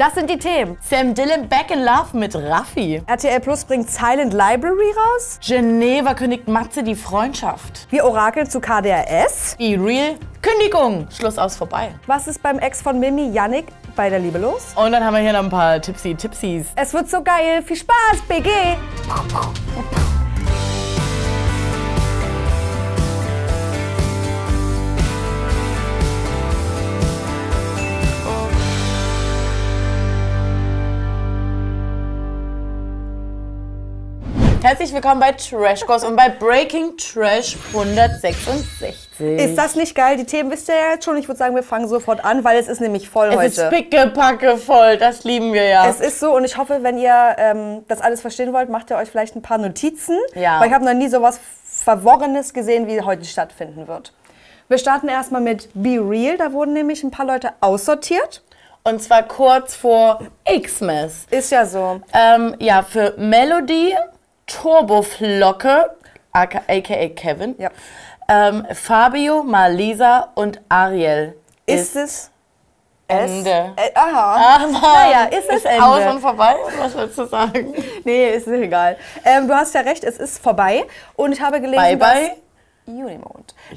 Das sind die Themen. Sam Dylan Back in Love mit Raffi. RTL Plus bringt Silent Library raus. Geneva kündigt Matze die Freundschaft. Wir orakeln zu KDRS. B:REAL Kündigung. Schluss aus vorbei. Was ist beim Ex von Mimi, Yannick, bei der Liebe los? Und dann haben wir hier noch ein paar Tipsies. Es wird so geil. Viel Spaß, BG. Herzlich willkommen bei Trashkurs und bei Breaking Trash 166. Ist das nicht geil? Die Themen wisst ihr ja jetzt schon. Ich würde sagen, wir fangen sofort an, weil es ist nämlich voll heute. Es ist pickepacke voll, das lieben wir ja. Es ist so und ich hoffe, wenn ihr das alles verstehen wollt, macht ihr euch vielleicht ein paar Notizen. Ja. Weil ich habe noch nie so was Verworrenes gesehen, wie heute stattfinden wird. Wir starten erstmal mit B:REAL. Da wurden nämlich ein paar Leute aussortiert. Und zwar kurz vor Xmas. Ist ja so. Ja, für Melody... Turboflocke, a.k.a. Kevin, ja. Fabio, Marlisa und Ariel. Ist es Ende? Aha. Naja, ist es Ende? Aus und vorbei? Was willst du sagen? Nee, ist nicht egal. Du hast ja recht, es ist vorbei. Und ich habe gelesen,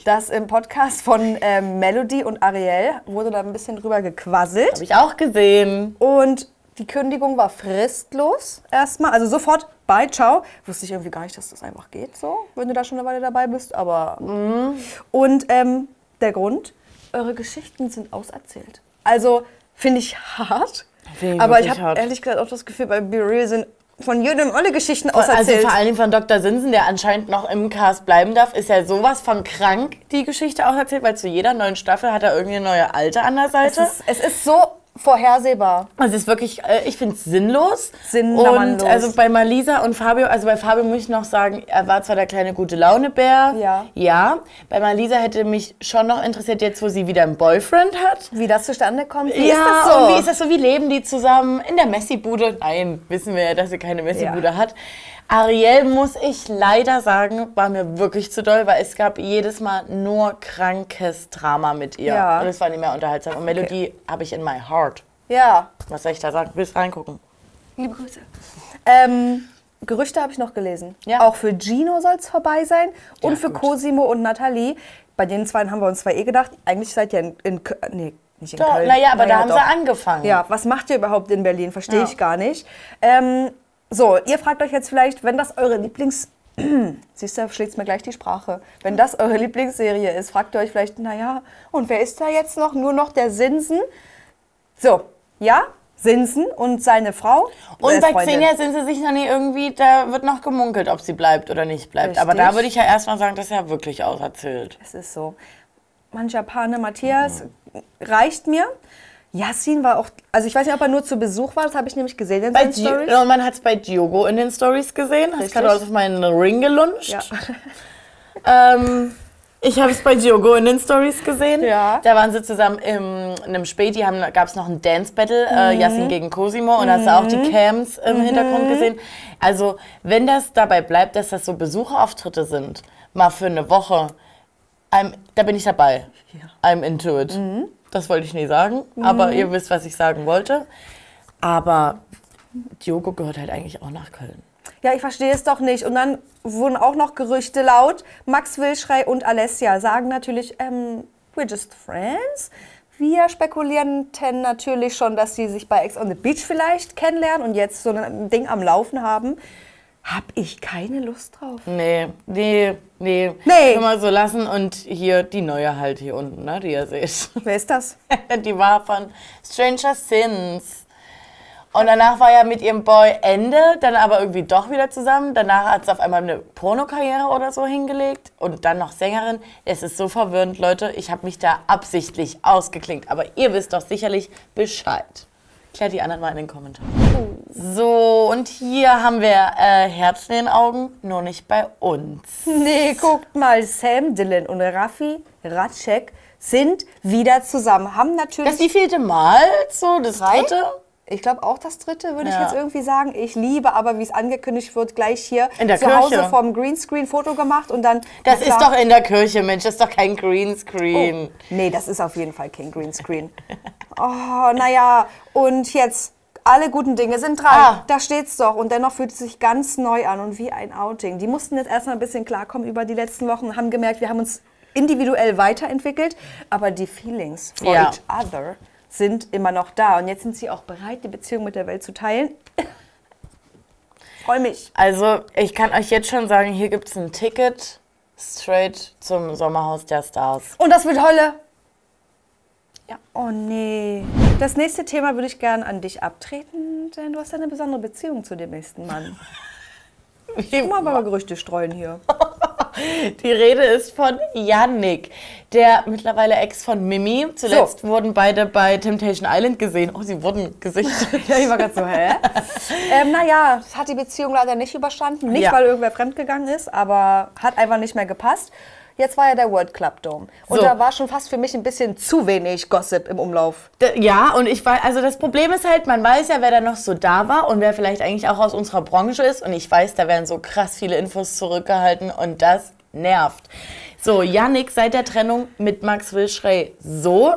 dass im Podcast von Melody und Ariel wurde da ein bisschen drüber gequasselt. Habe ich auch gesehen. Und die Kündigung war fristlos erstmal, also sofort bye, ciao. Wusste ich irgendwie gar nicht, dass das einfach geht so, wenn du da schon eine Weile dabei bist, aber... Mhm. Und der Grund, eure Geschichten sind auserzählt. Also finde ich hart, aber ich habe ehrlich gesagt auch das Gefühl, bei B:REAL sind von jedem alle Geschichten auserzählt. Also vor allem von Dr. Sinsen, der anscheinend noch im Cast bleiben darf, ist ja sowas von krank, die Geschichte auserzählt, weil zu jeder neuen Staffel hat er irgendwie eine neue Alte an der Seite. Es ist so... vorhersehbar. Also es ist wirklich, ich finde es sinnlos. Und also bei Marlisa und Fabio, also bei Fabio muss ich noch sagen, er war zwar der kleine gute Laune-Bär. Ja. Ja. Bei Marlisa hätte mich schon noch interessiert, jetzt wo sie wieder einen Boyfriend hat. Wie das zustande kommt. Wie ist das so? Und wie ist das so? Wie leben die zusammen? In der Messi-Bude? Nein, wissen wir ja, dass sie keine Messi-Bude hat. Ariel, muss ich leider sagen, war mir wirklich zu doll, weil es gab jedes Mal nur krankes Drama mit ihr. Ja. Und es war nicht mehr unterhaltsam. Und Melodie habe ich in my heart. Ja. Was soll ich da sagen? Willst reingucken? Liebe Grüße. Gerüchte habe ich noch gelesen. Ja. Auch für Gino soll es vorbei sein und ja, für gut. Cosimo und Nathalie. Bei den zwei haben wir uns zwar eh gedacht, eigentlich seid ihr nicht in Köln. Naja, aber da haben sie angefangen. Ja, was macht ihr überhaupt in Berlin? Verstehe ich gar nicht. So, ihr fragt euch jetzt vielleicht, wenn das eure Siehst du, schlägt mir gleich die Sprache. Wenn das eure Lieblingsserie ist, fragt ihr euch vielleicht, naja, und wer ist da jetzt noch? Nur noch der Sinsen? So, ja, Sinsen und seine Frau. Und bei Xenia sind sie sich noch nie irgendwie, da wird noch gemunkelt, ob sie bleibt oder nicht bleibt. Richtig. Aber da würde ich ja erstmal sagen, das ist ja wirklich auserzählt. Es ist so. Manch Japaner Matthias reicht mir. Yasin war auch, also ich weiß nicht, ob er nur zu Besuch war, das habe ich nämlich gesehen in seinen Stories. Ja, man hat es bei Diogo in den Stories gesehen, hast gerade alles auf meinen Ring geluncht. Ja. Ich habe es bei Diogo in den Stories gesehen, da waren sie zusammen in einem Späti, gab es noch ein Dance-Battle, Yasin gegen Cosimo und hast du auch die Cams im Hintergrund gesehen. Also wenn das dabei bleibt, dass das so Besucherauftritte sind, mal für eine Woche, da bin ich dabei, I'm into it. Mhm. Das wollte ich nie sagen, aber ihr wisst, was ich sagen wollte. Aber Diogo gehört halt eigentlich auch nach Köln. Ja, ich verstehe es doch nicht. Und dann wurden auch noch Gerüchte laut. Max Wilschrei und Alessia sagen natürlich, we're just friends. Wir spekulierten natürlich schon, dass sie sich bei Ex on the Beach vielleicht kennenlernen und jetzt so ein Ding am Laufen haben. Hab ich keine Lust drauf. Nee. Können wir so lassen. Und hier die neue halt hier unten, ne, die ihr seht. Wer ist das? Die war von Stranger Things. Und danach war ja mit ihrem Boy Ende, dann aber irgendwie doch wieder zusammen. Danach hat sie auf einmal eine Pornokarriere oder so hingelegt und dann noch Sängerin. Es ist so verwirrend, Leute. Ich habe mich da absichtlich ausgeklinkt. Aber ihr wisst doch sicherlich Bescheid. Klärt die anderen mal in den Kommentaren. So, und hier haben wir Herzen in den Augen, nur nicht bei uns. Nee, guckt mal, Sam Dylan und Raffi Ratschek sind wieder zusammen. Haben natürlich... Das wievielte Mal? So, das dritte? Ich glaube auch das dritte, würde ich jetzt irgendwie sagen. Ich liebe aber, wie es angekündigt wird, gleich hier in der Kirche. Hause vorm Greenscreen Foto gemacht und dann... Das ist doch in der Kirche, Mensch, das ist doch kein Greenscreen. Oh, nee, das ist auf jeden Fall kein Greenscreen. Oh, naja, und jetzt... Alle guten Dinge sind dran, da steht's doch. Und dennoch fühlt es sich ganz neu an und wie ein Outing. Die mussten jetzt erstmal ein bisschen klarkommen über die letzten Wochen, haben gemerkt, wir haben uns individuell weiterentwickelt, aber die Feelings for each other sind immer noch da. Und jetzt sind sie auch bereit, die Beziehung mit der Welt zu teilen. Freue mich. Also ich kann euch jetzt schon sagen, hier gibt's ein Ticket straight zum Sommerhaus der Stars. Und das wird Hölle. Ja. Oh nee. Das nächste Thema würde ich gerne an dich abtreten, denn du hast ja eine besondere Beziehung zu dem nächsten Mann. Ich muss mal Gerüchte streuen hier. Die Rede ist von Yannick, der mittlerweile Ex von Mimi. Zuletzt wurden beide bei Temptation Island gesehen. Oh, sie wurden gesichtet. Ja, ich war gerade so, hä? Naja, hat die Beziehung leider nicht überstanden. Nicht, weil irgendwer fremdgegangen ist, aber hat einfach nicht mehr gepasst. Jetzt war ja der World Club Dome. Und da war schon fast für mich ein bisschen zu wenig Gossip im Umlauf. Ja, und ich war, also das Problem ist halt, man weiß ja, wer da noch so da war und wer vielleicht eigentlich auch aus unserer Branche ist. Und ich weiß, da werden so krass viele Infos zurückgehalten und das nervt. So, Yannick seit der Trennung mit Max Wilschrei wo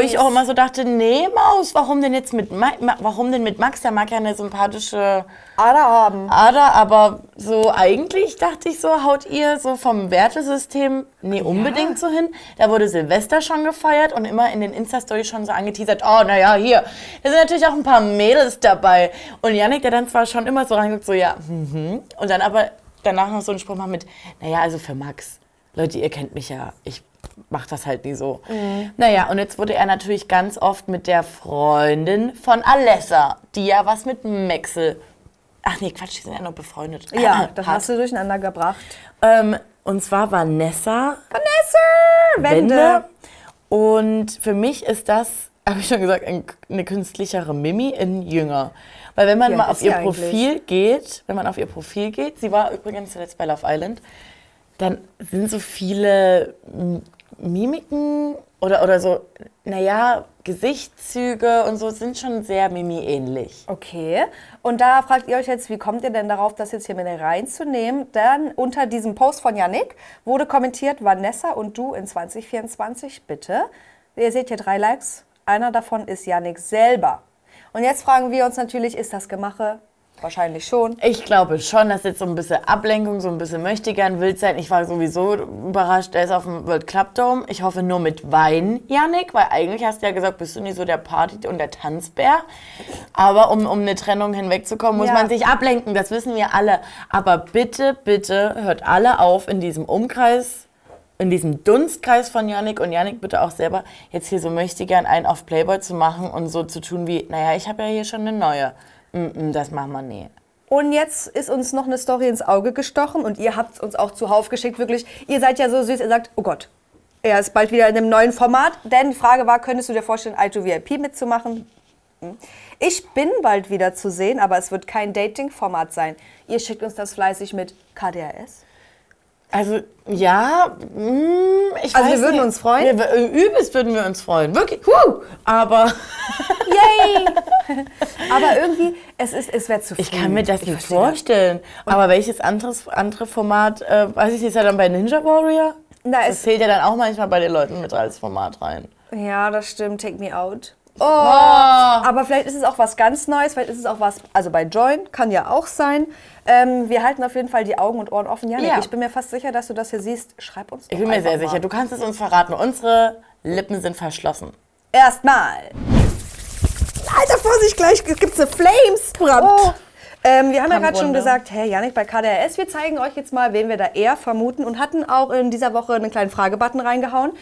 ich auch immer so dachte, nee Maus, warum denn jetzt mit Max? Der mag ja eine sympathische Ader haben. Ader, aber so eigentlich dachte ich so, haut ihr so vom Wertesystem unbedingt so hin. Da wurde Silvester schon gefeiert und immer in den Insta-Stories schon so angeteasert, oh naja, hier, da sind natürlich auch ein paar Mädels dabei. Und Yannick, der dann zwar schon immer so reinguckt, so ja, und dann aber danach noch so einen Spruch macht mit, naja, also für Max. Leute, ihr kennt mich ja, ich mach das halt nie so. Mhm. Naja, und jetzt wurde er natürlich ganz oft mit der Freundin von Alessa, die ja was mit Maxel... Ach nee, Quatsch, die sind ja noch befreundet. Ja, das hast du durcheinander gebracht. Und zwar Vanessa Wende. Und für mich ist das, habe ich schon gesagt, eine künstlichere Mimi in Jünger. Weil wenn man mal auf ihr Profil geht, sie war übrigens zuletzt bei Love Island, dann sind so viele Mimiken oder so, naja, Gesichtszüge und so sind schon sehr Mimi-ähnlich. Okay, und da fragt ihr euch jetzt, wie kommt ihr denn darauf, das jetzt hier mit reinzunehmen? Dann unter diesem Post von Yannick wurde kommentiert, Vanessa und du in 2024, bitte. Ihr seht hier 3 Likes, einer davon ist Yannick selber. Und jetzt fragen wir uns natürlich, ist das Gemache? Wahrscheinlich schon. Ich glaube schon, dass jetzt so ein bisschen Ablenkung, so ein bisschen Möchtegern-Wild sein. Ich war sowieso überrascht, er ist auf dem World Club Dome. Ich hoffe nur mit Wein, Yannick, weil eigentlich hast du ja gesagt, bist du nicht so der Party- und der Tanzbär. Aber um eine Trennung hinwegzukommen, muss man sich ablenken, das wissen wir alle. Aber bitte, bitte hört alle auf in diesem Umkreis, in diesem Dunstkreis von Yannick und Yannick bitte auch selber jetzt hier so Möchtegern einen auf Playboy zu machen und so zu tun wie, naja, ich habe ja hier schon eine neue. Das machen wir nicht. Und jetzt ist uns noch eine Story ins Auge gestochen und ihr habt es uns auch zuhauf geschickt, wirklich. Ihr seid ja so süß, ihr sagt, oh Gott, er ist bald wieder in einem neuen Format. Denn die Frage war, könntest du dir vorstellen, I2VIP mitzumachen? Ich bin bald wieder zu sehen, aber es wird kein Dating-Format sein. Ihr schickt uns das fleißig mit KDRS. Also, ja, ich weiß, wir würden uns freuen. Übelst würden wir uns freuen, wirklich. Aber... Yay! Aber irgendwie, es wäre zu viel. Ich kann mir das nicht vorstellen. Aber welches andere Format, weiß ich, ist ja dann bei Ninja Warrior? Das zählt ja dann auch manchmal bei den Leuten mit als Format rein. Ja, das stimmt. Take Me Out. Oh. Aber vielleicht ist es auch was ganz Neues, vielleicht ist es auch was, also bei Join kann ja auch sein. Wir halten auf jeden Fall die Augen und Ohren offen. Yannick, ich bin mir fast sicher, dass du das hier siehst. Schreib uns doch. Ich bin mir sehr sicher, du kannst es uns verraten. Unsere Lippen sind verschlossen. Erstmal. Alter, Vorsicht, gleich gibt's eine Flames. Oh. Wir haben ja gerade schon gesagt, hey Yannick, bei KDRS, wir zeigen euch jetzt mal, wen wir da eher vermuten und hatten auch in dieser Woche einen kleinen Fragebutton reingehauen,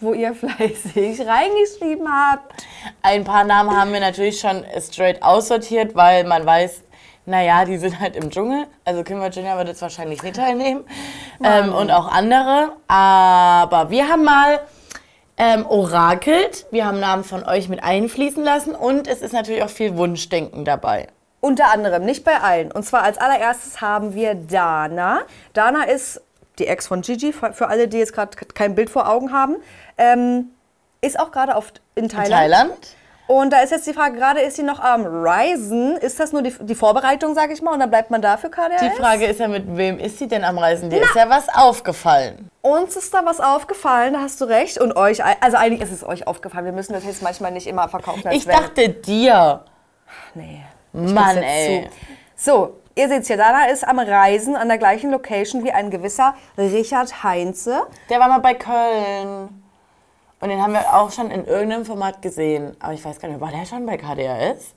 wo ihr fleißig reingeschrieben habt. Ein paar Namen haben wir natürlich schon straight aussortiert, weil man weiß, naja, die sind halt im Dschungel, also Kim Virginia wird jetzt wahrscheinlich nicht teilnehmen und auch andere, aber wir haben mal... orakelt, wir haben Namen von euch mit einfließen lassen und es ist natürlich auch viel Wunschdenken dabei. Unter anderem, nicht bei allen. Und zwar als allererstes haben wir Dana. Dana ist die Ex von Gigi, für alle, die jetzt gerade kein Bild vor Augen haben. Ist auch gerade in Thailand. Und da ist jetzt die Frage, gerade ist sie noch am Reisen. Ist das nur die Vorbereitung, sage ich mal, und dann bleibt man da für KDRS? Die Frage ist ja, mit wem ist sie denn am Reisen? Dir ist ja was aufgefallen. Uns ist da was aufgefallen, da hast du recht. Und euch, also eigentlich ist es euch aufgefallen. Wir müssen das jetzt manchmal nicht immer verkaufen. Ich dachte dir. Nee. Mann, ey. So, ihr seht es hier, Dana ist am Reisen an der gleichen Location wie ein gewisser Richard Heinze. Der war mal bei Köln. Und den haben wir auch schon in irgendeinem Format gesehen. Aber ich weiß gar nicht, war der schon bei KDRS?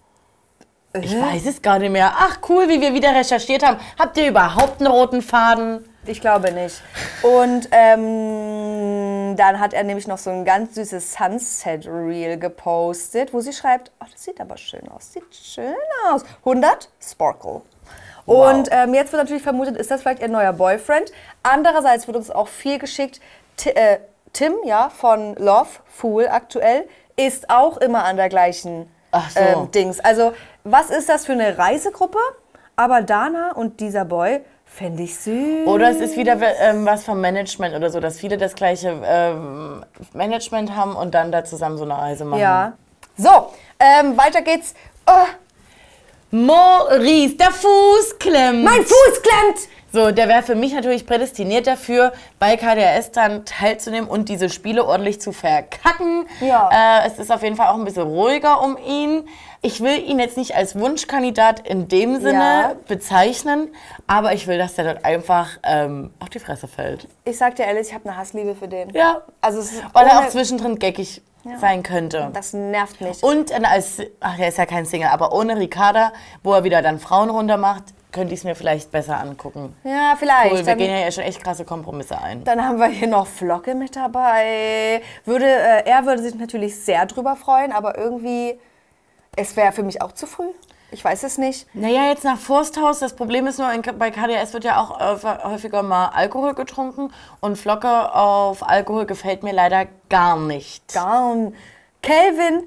Ich weiß es gar nicht mehr. Ach cool, wie wir wieder recherchiert haben. Habt ihr überhaupt einen roten Faden? Ich glaube nicht. Und dann hat er nämlich noch so ein ganz süßes Sunset-Reel gepostet, wo sie schreibt, oh, das sieht aber schön aus, sieht schön aus. 100 Sparkle. Wow. Und jetzt wird natürlich vermutet, ist das vielleicht ihr neuer Boyfriend? Andererseits wird uns auch viel geschickt, Tim, ja, von Love, Fool aktuell, ist auch immer an der gleichen Dings. Also, was ist das für eine Reisegruppe? Aber Dana und dieser Boy fände ich süß. Oder es ist wieder was vom Management oder so, dass viele das gleiche Management haben und dann da zusammen so eine Reise machen. Ja. So, weiter geht's. Maurice, der Fuß klemmt. Mein Fuß klemmt! So, der wäre für mich natürlich prädestiniert dafür, bei KDRS dann teilzunehmen und diese Spiele ordentlich zu verkacken. Ja. Es ist auf jeden Fall auch ein bisschen ruhiger um ihn. Ich will ihn jetzt nicht als Wunschkandidat in dem Sinne bezeichnen, aber ich will, dass der dort einfach auf die Fresse fällt. Ich sag dir ehrlich, ich habe eine Hassliebe für den. Ja, also es ist weil er auch zwischendrin geckig sein könnte. Das nervt mich. Und als, ach, der ist ja kein Single, aber ohne Ricarda, wo er wieder dann Frauen runter macht, könnte ich es mir vielleicht besser angucken. Ja, vielleicht. Cool, wir gehen ja schon echt krasse Kompromisse ein. Dann haben wir hier noch Flocke mit dabei. Er würde sich natürlich sehr drüber freuen, aber irgendwie, es wäre für mich auch zu früh. Ich weiß es nicht. Naja, jetzt nach Forsthaus, das Problem ist nur, bei KDRS wird ja auch häufiger mal Alkohol getrunken und Flocke auf Alkohol gefällt mir leider gar nicht. Kelvin.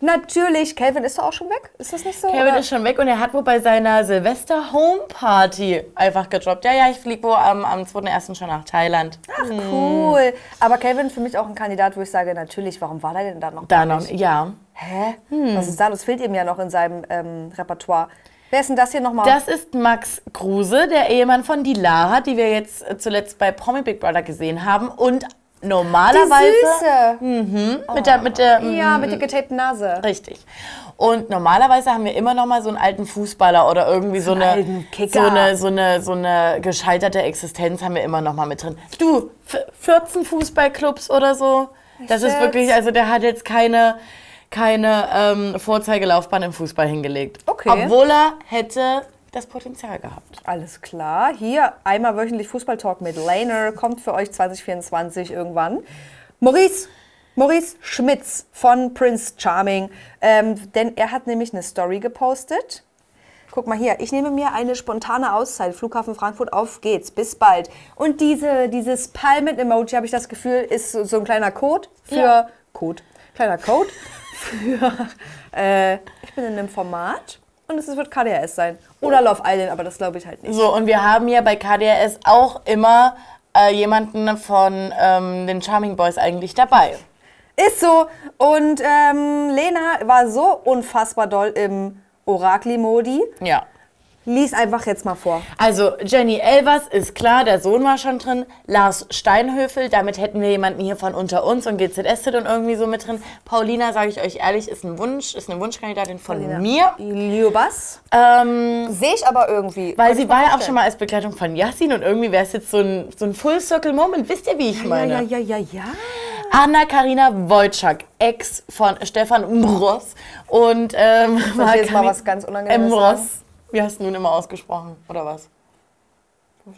Natürlich, Kelvin ist doch auch schon weg, ist das nicht so? Kelvin ist schon weg und er hat wohl bei seiner Silvester-Home-Party einfach gedroppt. Ja, ja, ich fliege wohl am 2.1. schon nach Thailand. Ach, cool. Aber Kelvin für mich auch ein Kandidat, wo ich sage, natürlich, warum war der denn da noch? Da noch, ja. Hä? Was ist da? Das fehlt ihm ja noch in seinem Repertoire. Wer ist denn das hier nochmal? Das ist Max Kruse, der Ehemann von Dilara, die wir jetzt zuletzt bei Promi Big Brother gesehen haben und normalerweise die Süße. Mit der getapten Nase. Richtig. Und normalerweise haben wir immer noch mal so einen alten Fußballer oder irgendwie so eine gescheiterte Existenz haben wir immer noch mal mit drin. Du, 14 Fußballclubs oder so. Das ist wirklich, also der hat jetzt keine Vorzeigelaufbahn im Fußball hingelegt. Okay. Obwohl er hätte das Potenzial gehabt. Alles klar. Hier einmal wöchentlich Fußballtalk mit Laner. Kommt für euch 2024 irgendwann. Maurice Schmitz von Prince Charming. Denn er hat nämlich eine Story gepostet. Guck mal hier, ich nehme mir eine spontane Auszeit. Flughafen Frankfurt, auf geht's. Bis bald. Und dieses Palmen-Emoji, habe ich das Gefühl, ist so ein kleiner Code für... Ja. Code. Kleiner Code für... ich bin in einem Format... Und es wird KDRS sein. Oder Love Island, aber das glaube ich halt nicht. So, und wir haben ja bei KDRS auch immer jemanden von den Charming Boys eigentlich dabei. Ist so. Und Lena war so unfassbar doll im Orakli-Modi. Ja. Lies einfach jetzt mal vor. Also, Jenny Elvers ist klar, der Sohn war schon drin. Lars Steinhöfel, damit hätten wir jemanden hier von Unter uns und GZSZ und irgendwie so mit drin. Paulina, sage ich euch ehrlich, ist eine Wunschkandidatin von mir. Liobas. Sehe ich aber irgendwie. Weil sie war ja auch schon mal als Begleitung von Yasin und irgendwie wäre es jetzt so ein Full-Circle-Moment. Wisst ihr, wie ich meine? Ja. Anna-Karina Wojcik, Ex von Stefan Mros. Und war jetzt mal was ganz Unangenehmes. Mros. Wie hast du nun immer ausgesprochen, oder was?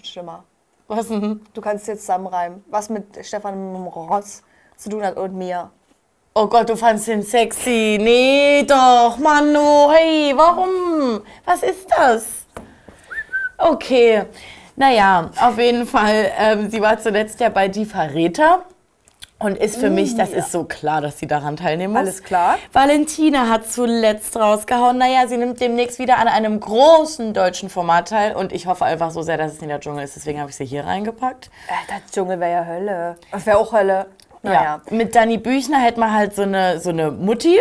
Schlimmer. Was denn? Du kannst jetzt zusammenreimen. Was mit Stefan Ross zu tun hat und mir. Oh Gott, du fandst ihn sexy. Nee, doch, Manu. Hey, warum? Was ist das? Okay. Naja, auf jeden Fall. Sie war zuletzt ja bei Die Verräter. Und ist für mich, das ist so klar, dass sie daran teilnehmen muss. Alles klar. Valentina hat zuletzt rausgehauen. Naja, sie nimmt demnächst wieder an einem großen deutschen Format teil. Und ich hoffe einfach so sehr, dass es nicht der Dschungel ist. Deswegen habe ich sie hier reingepackt. Der Dschungel wäre ja Hölle. Das wäre auch Hölle. Naja. Ja. Mit Dani Büchner hätte man halt so eine Mutti.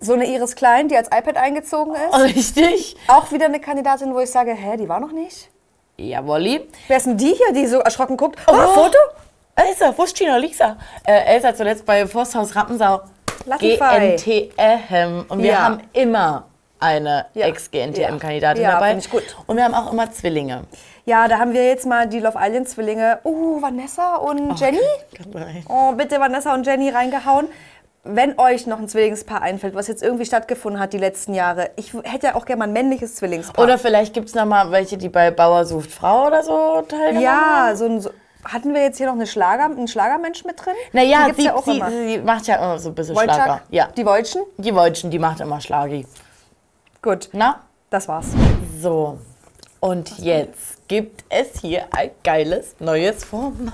So eine Iris Klein, die als iPad eingezogen ist. Richtig. Auch wieder eine Kandidatin, wo ich sage, hä, die war noch nicht? Jawolli. Wer ist denn die hier, die so erschrocken guckt? Oh, oh. Foto? Elsa, wo ist Gina Lisa? Elsa zuletzt bei Forsthaus Rampensau. GNTM. Und wir haben immer eine Ex-GNTM-Kandidatin dabei. Finde ich gut. Und wir haben auch immer Zwillinge. Ja, da haben wir jetzt mal die Love Island-Zwillinge. Vanessa und Jenny. Nein. Oh, bitte Vanessa und Jenny reingehauen. Wenn euch noch ein Zwillingspaar einfällt, was jetzt irgendwie stattgefunden hat die letzten Jahre. Ich hätte ja auch gerne mal ein männliches Zwillingspaar. Oder vielleicht gibt es noch mal welche, die bei Bauer sucht Frau oder so teilgenommen haben. So hatten wir jetzt hier noch eine einen Schlagermensch mit drin? Naja, sie macht ja immer so ein bisschen Wojcik, Schlager. Ja. Die Wojcik? Die Wojcik, die macht immer Schlagi. Gut. Na? Das war's. So. Und jetzt gibt es hier ein geiles neues Format.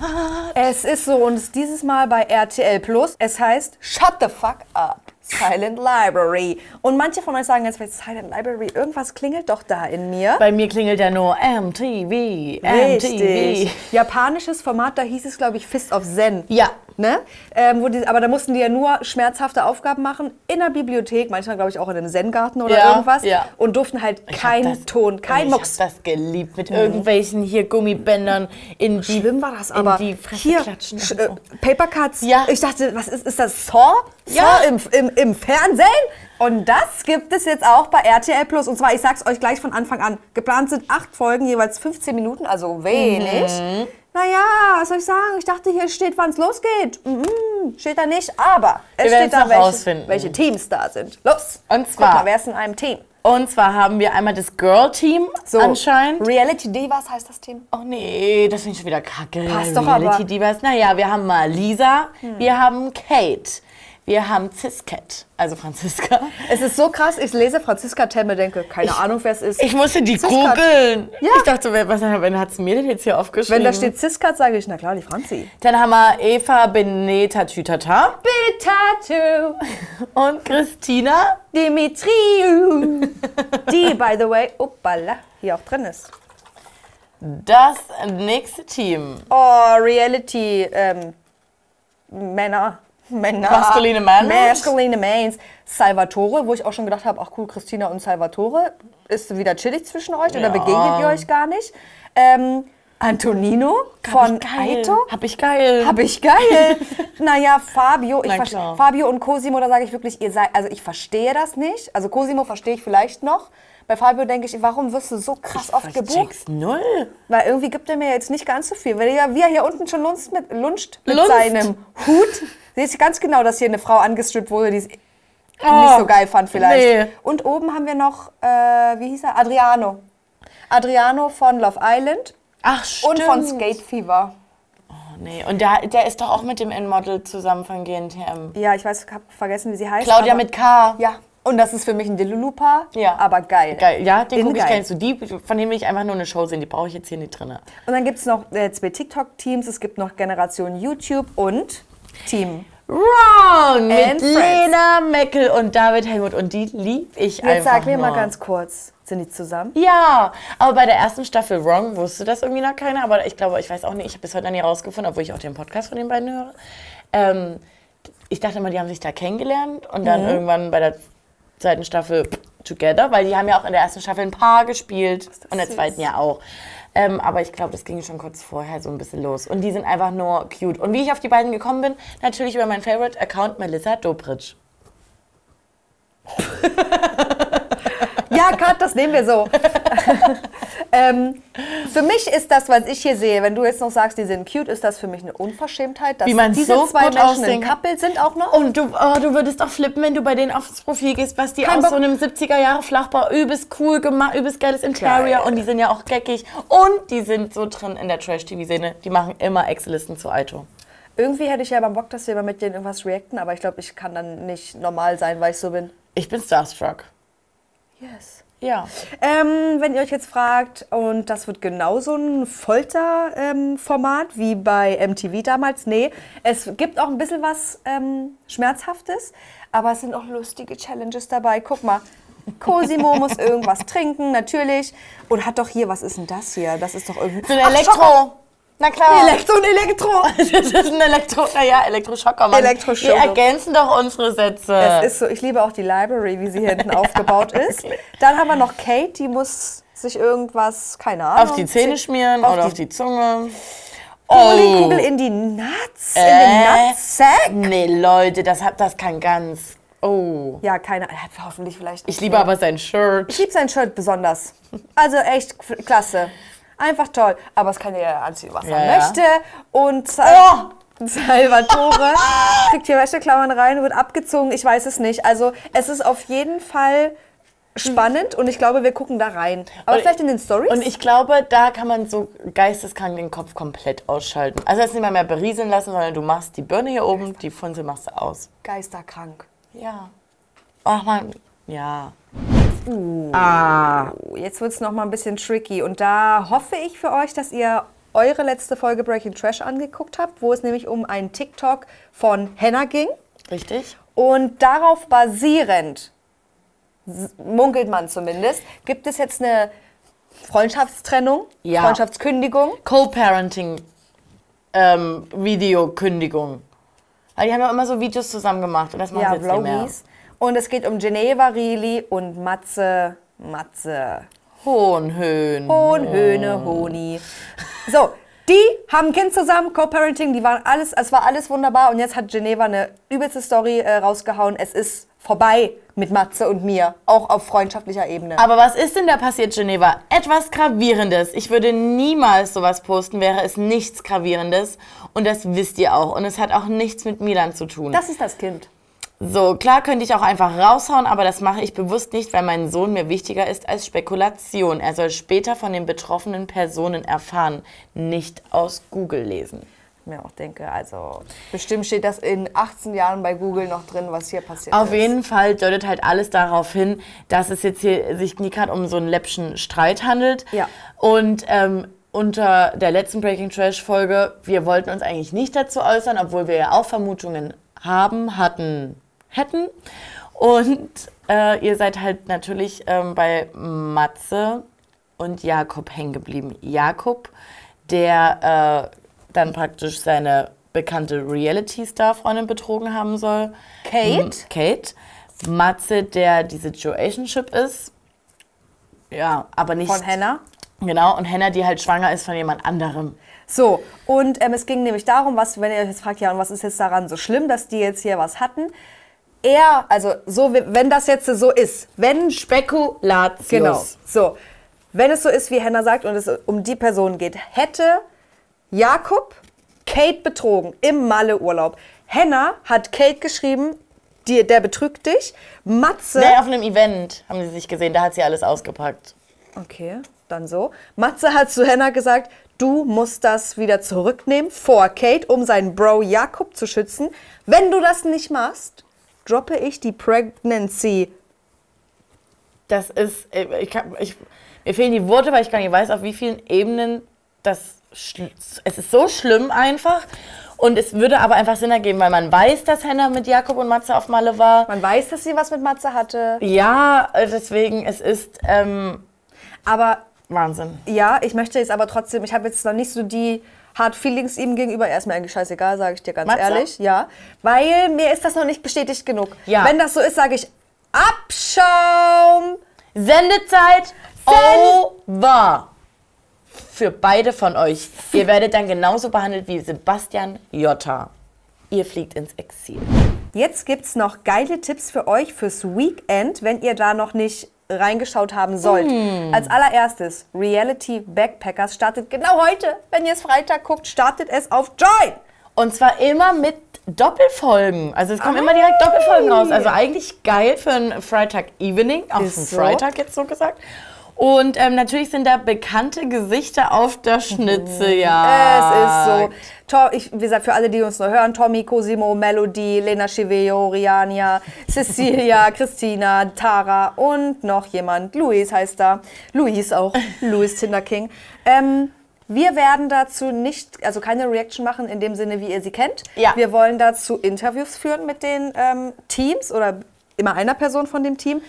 Es ist so und ist dieses Mal bei RTL Plus. Es heißt Shut the Fuck Up, Silent Library. Und manche von euch sagen jetzt vielleicht Silent Library, irgendwas klingelt doch da in mir. Bei mir klingelt ja nur MTV, MTV. Japanisches Format, da hieß es glaube ich Fist of Zen. Ja. Ne? Aber da mussten die ja nur schmerzhafte Aufgaben machen, in der Bibliothek, manchmal glaube ich auch in einem Zen-Garten oder irgendwas und durften halt keinen Ton, kein Mucks. Ich hab das geliebt, mit irgendwelchen hier Gummibändern in die, schlimm war das, aber in die Fresse hier, klatschen. Papercuts, ich dachte, was ist das, Saw? Ja. Saw im Fernsehen? Und das gibt es jetzt auch bei RTL Plus. Und zwar, ich sag's euch gleich von Anfang an, geplant sind 8 Folgen, jeweils 15 Minuten, also wenig. Naja, was soll ich sagen? Ich dachte, hier steht, wann es losgeht. Steht da nicht, aber es steht da, welche Teams da sind. Los, und zwar, guck mal, wer ist in einem Team? Und zwar haben wir einmal das Girl-Team anscheinend. Reality Divas heißt das Team. Oh nee, das finde ich schon wieder kacke. Passt doch aber. Reality Divas, naja, wir haben Marlisa, wir haben Kate. Wir haben Ciscat, also Franziska. Es ist so krass, ich lese Franziska Temme, denke, keine Ahnung, wer es ist. Ich musste die googeln. Ja. Ich dachte, wer hat es mir denn jetzt hier aufgeschrieben? Wenn da steht Ciscat, sage ich, na klar, die Franzi. Dann haben wir Eva Benetatütata. Betatü. Und Christina Dimitriou. Die, by the way, uppala, hier auch drin ist. Das nächste Team. Oh, Reality, Männer. Maskuline Mans. Maskuline Mans. Salvatore, wo ich auch schon gedacht habe, ach cool, Christina und Salvatore. Ist wieder chillig zwischen euch oder begegnet ihr euch gar nicht? Antonino von Aito. Hab ich geil. Naja, Fabio. Fabio und Cosimo, da sage ich wirklich, ihr seid, also ich verstehe das nicht. Also Cosimo verstehe ich vielleicht noch. Bei Fabio denke ich, warum wirst du so krass oft gebucht? Null. Weil irgendwie gibt er mir jetzt nicht ganz so viel. Weil er hier unten schon luncht mit seinem Hut. Siehst du ganz genau, dass hier eine Frau angestrippt wurde, die es nicht so geil fand vielleicht. Nee. Und oben haben wir noch, wie hieß er? Adriano. Adriano von Love Island. Ach, stimmt. Und von Skate Fever. Oh, nee. Und der ist doch auch mit dem N-Model zusammen von GNTM. Ja, ich weiß, ich habe vergessen, wie sie heißt. Claudia mit K. Ja. Und das ist für mich ein Delulupa, aber geil. Ja, den gucke ich gerne zu. Die, von denen will ich einfach nur eine Show sehen, die brauche ich jetzt hier nicht drin. Und dann gibt es noch 2 TikTok-Teams, es gibt noch Generation YouTube und Team Wrong mit Lena Meckel und David Helmut. Und die liebe ich jetzt einfach. Jetzt sag mir mal ganz kurz, sind die zusammen? Ja, aber bei der ersten Staffel Wrong wusste das irgendwie noch keiner. Aber ich glaube, ich weiß auch nicht, ich habe bis heute noch nie rausgefunden, obwohl ich auch den Podcast von den beiden höre. Ich dachte immer, die haben sich da kennengelernt und dann irgendwann bei der zweiten Staffel together, weil die haben ja auch in der ersten Staffel ein Paar gespielt und in der zweiten ja auch. Aber ich glaube, das ging schon kurz vorher so ein bisschen los. Und die sind einfach nur cute. Und wie ich auf die beiden gekommen bin, natürlich über meinen Favorite-Account Melissa Dobritsch. Ja, Kat, das nehmen wir so. Für mich ist das, was ich hier sehe, wenn du jetzt noch sagst, die sind cute, ist das für mich eine Unverschämtheit, dass diese so zwei Menschen ein Couple sind auch noch. Und du würdest doch flippen, wenn du bei denen aufs Profil gehst, was die aus so einem 70er-Jahre-Flachbau übelst cool gemacht, übelst geiles Interior und die sind ja auch geckig und die sind so drin in der Trash-TV-Szene, die machen immer Ex-Listen zu Aito. Irgendwie hätte ich ja beim Bock, dass wir mal mit denen irgendwas reacten, aber ich glaube, ich kann dann nicht normal sein, weil ich so bin. Ich bin starstruck. Yes. Ja. Wenn ihr euch jetzt fragt, und das wird genauso ein Folterformat wie bei MTV damals, nee, es gibt auch ein bisschen was Schmerzhaftes, aber es sind auch lustige Challenges dabei. Guck mal, Cosimo muss irgendwas trinken, natürlich, und hat doch hier, was ist denn das hier? Das ist doch irgendwie... So ein Elektro... Na klar. Elektro und Elektro. Das ist ein Elektro, naja, Elektroschocker, Mann. Elektroschocker. Wir ergänzen doch unsere Sätze. Es ist so, ich liebe auch die Library, wie sie hier hinten aufgebaut ist. Dann haben wir noch Kate, die muss sich irgendwas, keine Ahnung. Auf die Zähne schmieren oder auf die Zunge. Bowlingkugel in die Nuts, in den Nutsack. Nee, Leute, das kann ganz... Oh. Ja, keiner. Er hat hoffentlich vielleicht... Ich liebe aber sein Shirt. Ich liebe sein Shirt besonders. Also echt klasse. Einfach toll. Aber es kann jeder anziehen, was er möchte. Und Salvatore kriegt hier Wäscheklammern rein, wird abgezogen. Ich weiß es nicht. Also es ist auf jeden Fall... spannend und ich glaube, wir gucken da rein. Aber vielleicht in den Storys? Und ich glaube, da kann man so geisteskrank den Kopf komplett ausschalten. Also das nicht mal mehr berieseln lassen, sondern du machst die Birne hier oben, die Funzel machst du aus. Geisterkrank. Ja. Ach man, ja. Jetzt wird es noch mal ein bisschen tricky. Und da hoffe ich für euch, dass ihr eure letzte Folge Breaking Trash angeguckt habt, wo es nämlich um einen TikTok von Hannah ging. Richtig. Und darauf basierend... munkelt man zumindest. Gibt es jetzt eine Freundschaftstrennung? Ja. Freundschaftskündigung? Co-Parenting, Videokündigung. Weil die haben ja immer so Videos zusammen gemacht und das machen sie jetzt nicht mehr. Und es geht um Geneva, Rili und Matze. Hohnhöhn. Hohnhöhne, Honi. So, die haben ein Kind zusammen, Co-Parenting, die waren alles, es war alles wunderbar und jetzt hat Geneva eine übelste Story rausgehauen. Es ist vorbei mit Matze und mir, auch auf freundschaftlicher Ebene. Aber was ist denn da passiert, Geneva? Etwas Gravierendes. Ich würde niemals sowas posten, wäre es nichts Gravierendes. Und das wisst ihr auch. Und es hat auch nichts mit Milan zu tun. Das ist das Kind. So, klar könnte ich auch einfach raushauen, aber das mache ich bewusst nicht, weil mein Sohn mir wichtiger ist als Spekulation. Er soll später von den betroffenen Personen erfahren, nicht aus Google lesen. Mir auch denke, also bestimmt steht das in 18 Jahren bei Google noch drin, was hier passiert ist. Auf jeden Fall deutet halt alles darauf hin, dass es jetzt hier sich nie gerade um so einen läppschen Streit handelt. Ja. Und unter der letzten Breaking Trash-Folge, wir wollten uns eigentlich nicht dazu äußern, obwohl wir ja auch Vermutungen hätten. Und ihr seid halt natürlich bei Matze und Jakob hängen geblieben. Jakob, der... dann praktisch seine bekannte Reality-Star-Freundin betrogen haben soll. Kate. Matze, der die Situationship ist. Ja, aber nicht... Von Hannah. Genau, und Hannah, die halt schwanger ist von jemand anderem. So, und es ging nämlich darum, was, wenn ihr euch jetzt fragt, ja, und was ist jetzt daran so schlimm, dass die jetzt hier was hatten? Er, also, so, wenn das jetzt so ist, wenn... Spekulatius. Genau, so. Wenn es so ist, wie Hannah sagt, und es um die Person geht, hätte... Jakob, Kate betrogen im Malle-Urlaub. Hannah hat Kate geschrieben, der betrügt dich. Matze... Nein, auf einem Event haben sie sich gesehen, da hat sie alles ausgepackt. Okay, dann so. Matze hat zu Hannah gesagt, du musst das wieder zurücknehmen vor Kate, um seinen Bro Jakob zu schützen. Wenn du das nicht machst, droppe ich die Pregnancy. Das ist... mir fehlen die Worte, weil ich gar nicht weiß, auf wie vielen Ebenen das... Es ist so schlimm einfach und es würde aber einfach Sinn ergeben, weil man weiß, dass Hannah mit Jakob und Matze auf Malle war. Man weiß, dass sie was mit Matze hatte. Ja, deswegen, es ist aber Wahnsinn. Ja, ich möchte jetzt aber trotzdem, ich habe jetzt noch nicht so die Hard Feelings ihm gegenüber. Er ist mir eigentlich scheißegal, sage ich dir ganz ehrlich. Ja, weil mir ist das noch nicht bestätigt genug. Ja. Wenn das so ist, sage ich Abschaum. Sendezeit over. Für beide von euch. Ihr werdet dann genauso behandelt wie Sebastian Jotta. Ihr fliegt ins Exil. Jetzt gibt es noch geile Tipps für euch fürs Weekend, wenn ihr da noch nicht reingeschaut haben sollt. Als allererstes, Reality Backpackers startet genau heute. Wenn ihr es Freitag guckt, startet es auf Join. Und zwar immer mit Doppelfolgen. Also es kommen immer direkt Doppelfolgen raus. Also eigentlich geil für ein Freitag-Evening. Auf den Freitag jetzt so gesagt. Und natürlich sind da bekannte Gesichter auf der Schnitzeljagd. Es ist so. Wie gesagt, für alle, die uns nur hören, Tommy, Cosimo, Melody, Lena Schiveo, Riania, Cecilia, Christina, Tara und noch jemand. Luis heißt da. Luis auch. Luis Tinderking. Wir werden dazu nicht, also keine Reaction machen in dem Sinne, wie ihr sie kennt. Ja. Wir wollen dazu Interviews führen mit den Teams oder immer einer Person von dem Team.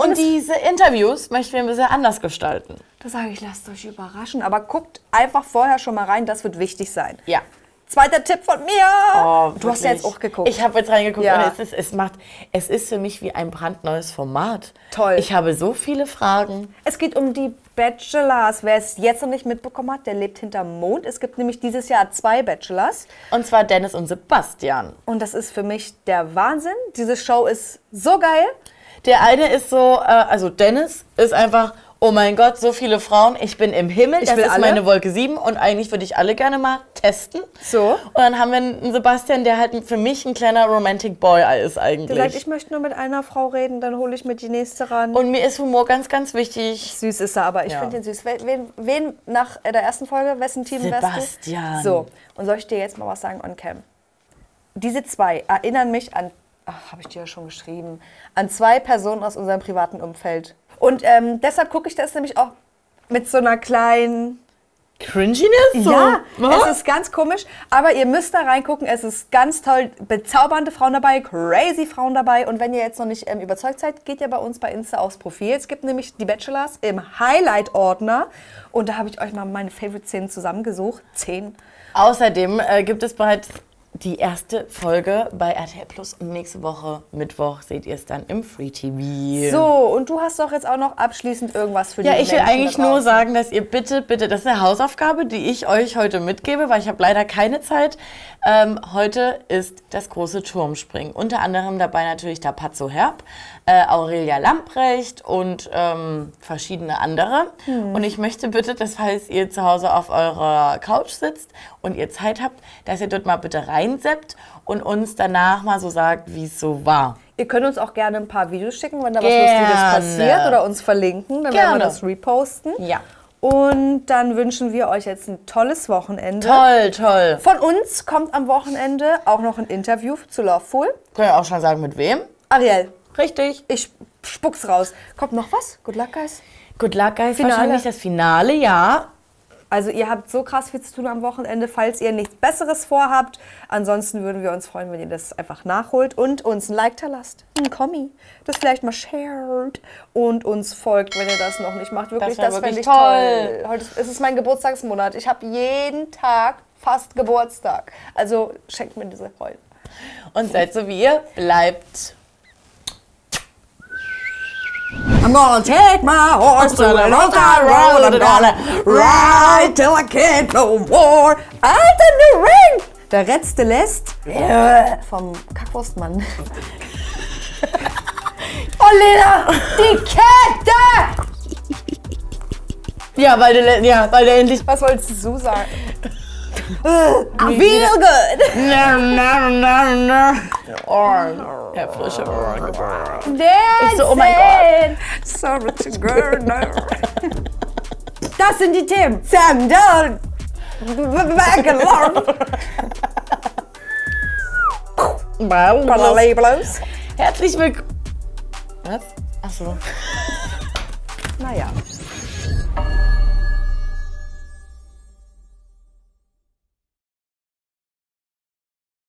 Und diese Interviews möchten wir ein bisschen anders gestalten. Da sage ich, lasst euch überraschen. Aber guckt einfach vorher schon mal rein, das wird wichtig sein. Ja. Zweiter Tipp von mir. Oh, du hast ja jetzt auch geguckt. Ich habe jetzt reingeguckt und es ist für mich wie ein brandneues Format. Toll. Ich habe so viele Fragen. Es geht um die Bachelors. Wer es jetzt noch nicht mitbekommen hat, der lebt hinterm Mond. Es gibt nämlich dieses Jahr 2 Bachelors. Und zwar Dennis und Sebastian. Und das ist für mich der Wahnsinn. Diese Show ist so geil. Der eine ist so, also Dennis ist einfach... Oh mein Gott, so viele Frauen, ich bin im Himmel, das ist meine Wolke 7 und eigentlich würde ich alle gerne mal testen. So. Und dann haben wir einen Sebastian, der halt für mich ein kleiner Romantic Boy ist eigentlich. Der sagt, ich möchte nur mit einer Frau reden, dann hole ich mir die nächste ran. Und mir ist Humor ganz, ganz wichtig. Süß ist er, aber ich finde ihn süß. Wen nach der ersten Folge, wessen Team wärst du? Sebastian. So, und soll ich dir jetzt mal was sagen on cam? Diese 2 erinnern mich an, ach, habe ich dir ja schon geschrieben, an 2 Personen aus unserem privaten Umfeld. Und deshalb gucke ich das nämlich auch mit so einer kleinen... Cringiness? So. Ja, es ist ganz komisch, aber ihr müsst da reingucken, es ist ganz toll, bezaubernde Frauen dabei, crazy Frauen dabei und wenn ihr jetzt noch nicht überzeugt seid, geht ihr bei uns bei Insta aufs Profil. Es gibt nämlich die Bachelors im Highlight-Ordner und da habe ich euch mal meine Favorite-Szenen zusammengesucht, 10. Außerdem gibt es bereits... Die erste Folge bei RTL Plus und nächste Woche Mittwoch seht ihr es dann im Free TV. So, und du hast doch jetzt auch noch abschließend irgendwas für die Menschen. Ja, ich will eigentlich nur sagen, dass ihr bitte, bitte, das ist eine Hausaufgabe, die ich euch heute mitgebe, weil ich habe leider keine Zeit. Heute ist das große Turmspringen. Unter anderem dabei natürlich der Patzo Herb, Aurelia Lamprecht und verschiedene andere. Hm. Und ich möchte bitte, das falls ihr zu Hause auf eurer Couch sitzt und ihr Zeit habt, dass ihr dort mal bitte rein und uns danach mal so sagt, wie es so war. Ihr könnt uns auch gerne ein paar Videos schicken, wenn da was Lustiges passiert oder uns verlinken, dann werden wir das reposten. Ja. Und dann wünschen wir euch jetzt ein tolles Wochenende. Toll, toll. Von uns kommt am Wochenende auch noch ein Interview zu Loveful. Können wir auch schon sagen, mit wem? Ariel. Richtig. Ich spuck's raus. Kommt noch was? Good Luck Guys. Good Luck Guys, Finale. Wahrscheinlich das Finale, ja. Also ihr habt so krass viel zu tun am Wochenende, falls ihr nichts Besseres vorhabt. Ansonsten würden wir uns freuen, wenn ihr das einfach nachholt und uns ein Like da lasst, ein Kommi, das vielleicht mal shared und uns folgt, wenn ihr das noch nicht macht. Wirklich, das fände ich toll. Heute ist mein Geburtstagsmonat. Ich habe jeden Tag fast Geburtstag. Also schenkt mir diese Freude. Und seid so wie ihr, bleibt... I'm gonna take my horse to the north I roll, I'm gonna ride till I can't no more. Out in the ring! Der Letzte lässt vom Kackwurstmann. Olena, die Kette! Ja, weil der endlich... Was wolltest du sagen? I feel good! No, no, no, no. Oh, Herr Frische. Ich so, oh mein Gott. Sorry to go, no. Das sind die Themen. Sam Dylan. Back and forth. Herzlich willkommen. Was? Achso. Naja.